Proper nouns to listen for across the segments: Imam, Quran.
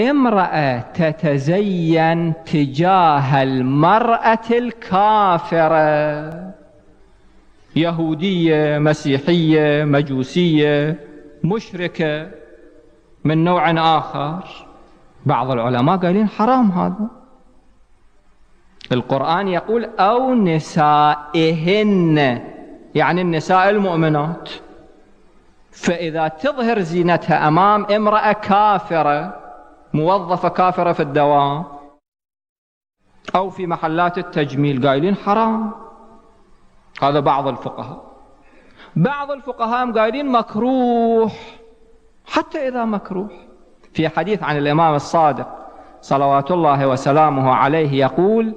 امرأة تتزين تجاه المرأة الكافرة، يهودية مسيحية مجوسية مشركة من نوع آخر، بعض العلماء قالين حرام هذا. القرآن يقول أو نسائهن، يعني النساء المؤمنات، فإذا تظهر زينتها أمام امرأة كافرة، موظفة كافرة في الدوام أو في محلات التجميل، قايلين حرام. هذا بعض الفقهاء. بعض الفقهاء قايلين مكروه، حتى إذا مكروه. في حديث عن الإمام الصادق صلوات الله وسلامه عليه يقول: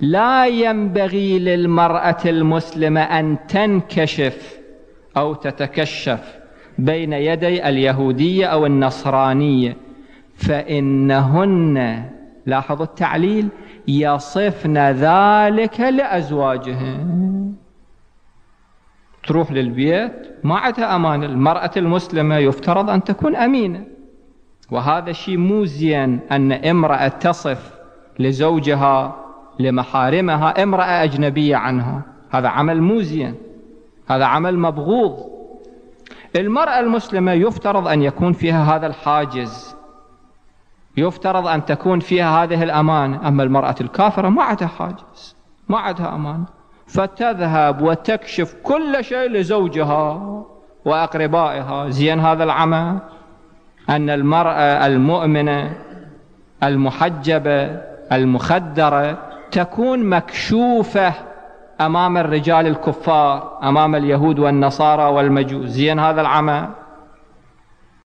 لا ينبغي للمرأة المسلمة أن تنكشف أو تتكشف بين يدي اليهودية أو النصرانية، فإنهن، لاحظوا التعليل، يصفن ذلك لأزواجهن. تروح للبيت ما عندها أمان، المرأة المسلمة يفترض أن تكون أمينة، وهذا شيء مو زين أن امرأة تصف لزوجها لمحارمها امرأة أجنبية عنها، هذا عمل مو زين، هذا عمل مبغوض. المرأة المسلمة يفترض أن يكون فيها هذا الحاجز، يفترض أن تكون فيها هذه الأمانة. أما المرأة الكافرة ما عندها حاجز، ما عندها أمانة، فتذهب وتكشف كل شيء لزوجها وأقربائها. زين هذا العمل؟ أن المرأة المؤمنة المحجبة المخدرة تكون مكشوفة أمام الرجال الكفار، أمام اليهود والنصارى والمجوس. زين هذا العمل؟